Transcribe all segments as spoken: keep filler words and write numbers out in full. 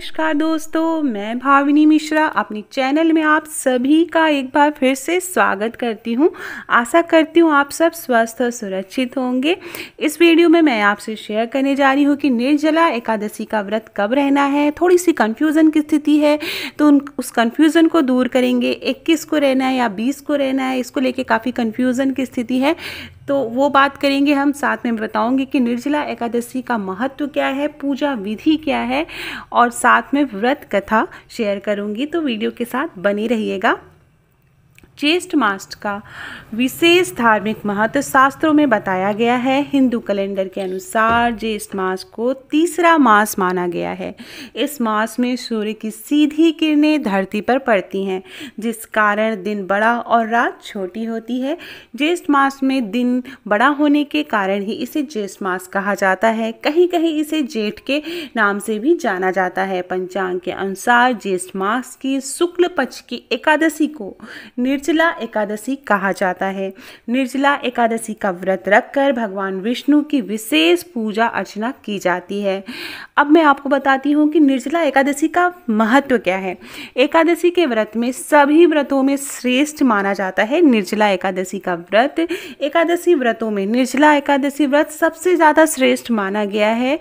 नमस्कार दोस्तों, मैं भाविनी मिश्रा अपनी चैनल में आप सभी का एक बार फिर से स्वागत करती हूं। आशा करती हूं आप सब स्वस्थ और सुरक्षित होंगे। इस वीडियो में मैं आपसे शेयर करने जा रही हूं कि निर्जला एकादशी का व्रत कब रहना है। थोड़ी सी कंफ्यूजन की स्थिति है तो उस कंफ्यूजन को दूर करेंगे। इक्कीस को रहना है या बीस को रहना है, इसको लेके काफ़ी कंफ्यूजन की स्थिति है तो वो बात करेंगे। हम साथ में बताऊंगे कि निर्जला एकादशी का महत्व क्या है, पूजा विधि क्या है और साथ में व्रत कथा शेयर करूंगी, तो वीडियो के साथ बने रहिएगा। ज्येष्ठ मास का विशेष धार्मिक महत्व शास्त्रों में बताया गया है। हिंदू कैलेंडर के अनुसार ज्येष्ठ मास को तीसरा मास माना गया है। इस मास में सूर्य की सीधी किरणें धरती पर पड़ती हैं, जिस कारण दिन बड़ा और रात छोटी होती है। ज्येष्ठ मास में दिन बड़ा होने के कारण ही इसे ज्येष्ठ मास कहा जाता है। कहीं कहीं इसे जेठ के नाम से भी जाना जाता है। पंचांग के अनुसार ज्येष्ठ मास की शुक्ल पक्ष की एकादशी को निर्जला निर्जला एकादशी कहा जाता है। निर्जला एकादशी का व्रत रखकर भगवान विष्णु की विशेष पूजा अर्चना की जाती है। अब मैं आपको बताती हूँ कि निर्जला एकादशी का महत्व क्या है। एकादशी के व्रत में सभी व्रतों में श्रेष्ठ माना जाता है निर्जला एकादशी का व्रत। एकादशी व्रतों में निर्जला एकादशी व्रत सबसे ज़्यादा श्रेष्ठ माना गया है।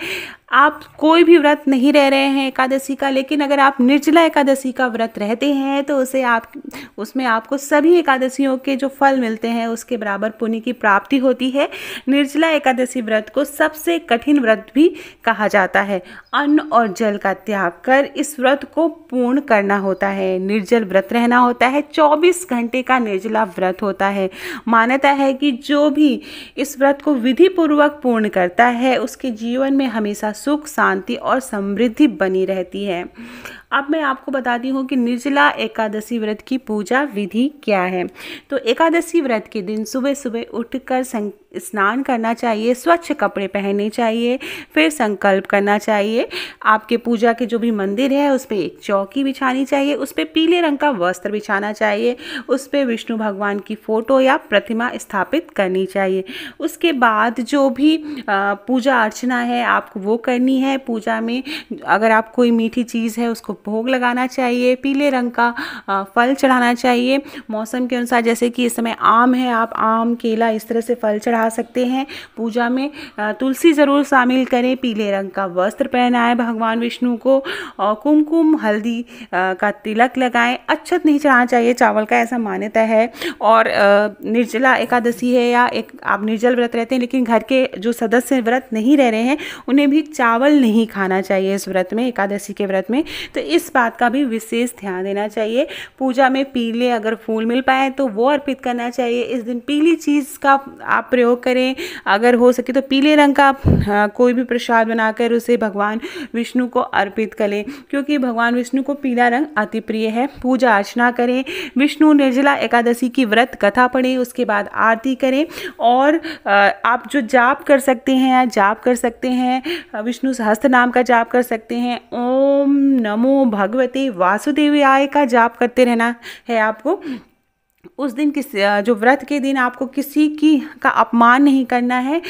आप कोई भी व्रत नहीं रह रहे हैं एकादशी का, लेकिन अगर आप निर्जला एकादशी का व्रत रहते हैं तो उसे आप उसमें आपको सभी एकादशियों के जो फल मिलते हैं उसके बराबर पुण्य की प्राप्ति होती है। निर्जला एकादशी व्रत को सबसे कठिन व्रत भी कहा जाता है। अन्न और जल का त्याग कर इस व्रत को पूर्ण करना होता है। निर्जल व्रत रहना होता है। चौबीस घंटे का निर्जला व्रत होता है। मान्यता है कि जो भी इस व्रत को विधिपूर्वक पूर्ण करता है उसके जीवन में हमेशा सुख, शांति और समृद्धि बनी रहती है। अब मैं आपको बताती हूँ कि निर्जला एकादशी व्रत की पूजा विधि क्या है। तो एकादशी व्रत के दिन सुबह सुबह उठकर स्नान करना चाहिए, स्वच्छ कपड़े पहनने चाहिए, फिर संकल्प करना चाहिए। आपके पूजा के जो भी मंदिर है उस पर एक चौकी बिछानी चाहिए, उस पर पीले रंग का वस्त्र बिछाना चाहिए, उस पर विष्णु भगवान की फ़ोटो या प्रतिमा स्थापित करनी चाहिए। उसके बाद जो भी पूजा अर्चना है आपको वो करनी है। पूजा में अगर आप कोई मीठी चीज़ है उसको भोग लगाना चाहिए, पीले रंग का फल चढ़ाना चाहिए। मौसम के अनुसार जैसे कि इस समय आम है, आप आम, केला, इस तरह से फल चढ़ा सकते हैं। पूजा में तुलसी ज़रूर शामिल करें। पीले रंग का वस्त्र पहनाएं भगवान विष्णु को और कुमकुम हल्दी का तिलक लगाएं। अक्षत नहीं चढ़ाना चाहिए चावल का, ऐसा मान्यता है। और निर्जला एकादशी है या एक आप निर्जल व्रत रहते हैं लेकिन घर के जो सदस्य व्रत नहीं रह रहे हैं उन्हें भी चावल नहीं खाना चाहिए इस व्रत में, एकादशी के व्रत में। तो इस बात का भी विशेष ध्यान देना चाहिए। पूजा में पीले अगर फूल मिल पाए तो वो अर्पित करना चाहिए। इस दिन पीली चीज़ का आप प्रयोग करें, अगर हो सके तो पीले रंग का आ, कोई भी प्रसाद बनाकर उसे भगवान विष्णु को अर्पित करें, क्योंकि भगवान विष्णु को पीला रंग अति प्रिय है। पूजा अर्चना करें, विष्णु निर्जला एकादशी की व्रत कथा पढ़ें, उसके बाद आरती करें। और आ, आप जो जाप कर सकते हैं जाप कर सकते हैं विष्णु सहस्त्र नाम का जाप कर सकते हैं। ओम नमो भगवते वासुदेवाय का जाप करते रहना है आपको। उस दिन किस जो व्रत के दिन आपको किसी की का अपमान नहीं करना है,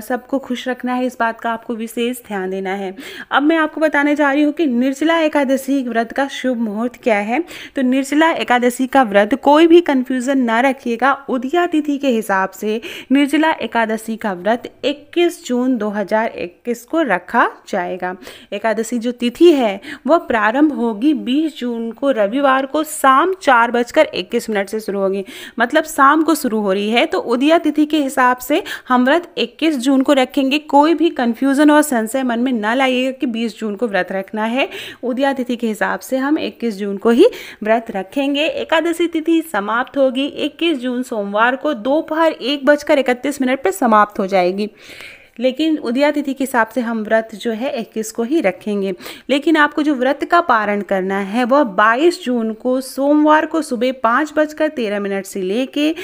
सबको खुश रखना है, इस बात का आपको विशेष ध्यान देना है। अब मैं आपको बताने जा रही हूँ कि निर्जला एकादशी व्रत का शुभ मुहूर्त क्या है। तो निर्जला एकादशी का व्रत, कोई भी कन्फ्यूज़न ना रखिएगा, उदया तिथि के हिसाब से निर्जला एकादशी का व्रत इक्कीस जून दो हज़ार इक्कीस को रखा जाएगा। एकादशी जो तिथि है वह प्रारंभ होगी बीस जून को, रविवार को शाम चार बजकर इक्कीस मिनट से शुरू होगी, मतलब शाम को शुरू हो रही है। तो उदया तिथि के हिसाब से हम व्रत इक्कीस जून को रखेंगे। कोई भी कंफ्यूजन और संशय मन में ना लाइएगा कि बीस जून को व्रत रखना है। उदया तिथि के हिसाब से हम इक्कीस जून को ही व्रत रखेंगे। एकादशी तिथि समाप्त होगी इक्कीस जून सोमवार को दोपहर एक बजकर इकतीस मिनट पर समाप्त हो जाएगी। लेकिन उदया तिथि के हिसाब से हम व्रत जो है इक्कीस को ही रखेंगे। लेकिन आपको जो व्रत का पारण करना है वह बाईस जून को सोमवार को सुबह पाँच बजकर तेरह मिनट से लेके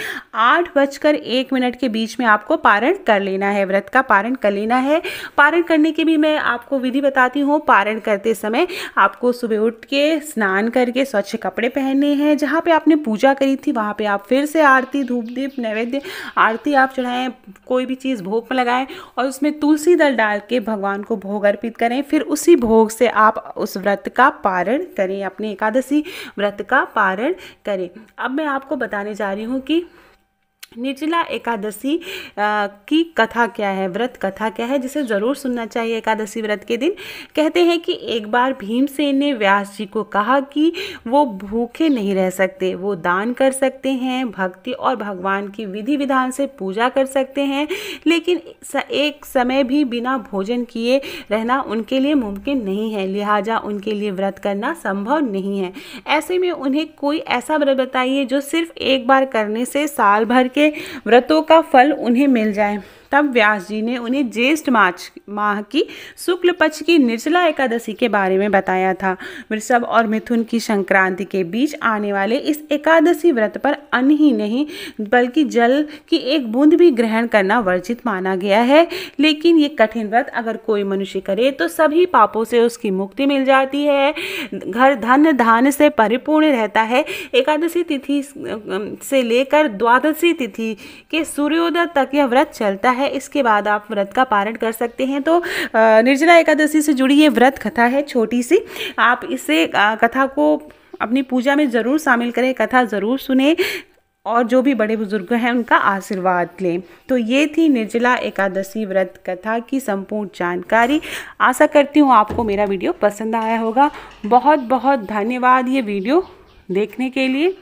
आठ बजकर एक मिनट के बीच में आपको पारण कर लेना है, व्रत का पारण कर लेना है। पारण करने की भी मैं आपको विधि बताती हूँ। पारण करते समय आपको सुबह उठ के स्नान करके स्वच्छ कपड़े पहनने हैं। जहाँ पर आपने पूजा करी थी वहाँ पर आप फिर से आरती, धूप, दीप, नैवेद्य, आरती आप चढ़ाएँ, कोई भी चीज़ भोग में लगाएँ। और उसमें तुलसी दल डाल के भगवान को भोग अर्पित करें। फिर उसी भोग से आप उस व्रत का पारण करें, अपने एकादशी व्रत का पारण करें। अब मैं आपको बताने जा रही हूँ कि निर्जला एकादशी की कथा क्या है, व्रत कथा क्या है, जिसे ज़रूर सुनना चाहिए एकादशी व्रत के दिन। कहते हैं कि एक बार भीमसेन ने व्यास जी को कहा कि वो भूखे नहीं रह सकते, वो दान कर सकते हैं, भक्ति और भगवान की विधि विधान से पूजा कर सकते हैं, लेकिन एक समय भी बिना भोजन किए रहना उनके लिए मुमकिन नहीं है, लिहाजा उनके लिए व्रत करना संभव नहीं है। ऐसे में उन्हें कोई ऐसा व्रत बताइए जो सिर्फ एक बार करने से साल भर के व्रतों का फल उन्हें मिल जाए। तब व्यास जी ने उन्हें ज्येष्ठ मास माह की शुक्ल पक्ष की निर्जला एकादशी के बारे में बताया था। वृषभ और मिथुन की संक्रांति के बीच आने वाले इस एकादशी व्रत पर अन्न ही नहीं बल्कि जल की एक बूंद भी ग्रहण करना वर्जित माना गया है, लेकिन ये कठिन व्रत अगर कोई मनुष्य करे तो सभी पापों से उसकी मुक्ति मिल जाती है, घर धन धान से परिपूर्ण रहता है। एकादशी तिथि से लेकर द्वादशी तिथि के सूर्योदय तक यह व्रत चलता है है इसके बाद आप व्रत का पारण कर सकते हैं। तो निर्जला एकादशी से जुड़ी ये व्रत कथा है छोटी सी, आप इसे कथा को अपनी पूजा में ज़रूर शामिल करें, कथा ज़रूर सुने और जो भी बड़े बुजुर्ग हैं उनका आशीर्वाद लें। तो ये थी निर्जला एकादशी व्रत कथा की संपूर्ण जानकारी। आशा करती हूँ आपको मेरा वीडियो पसंद आया होगा। बहुत बहुत धन्यवाद ये वीडियो देखने के लिए।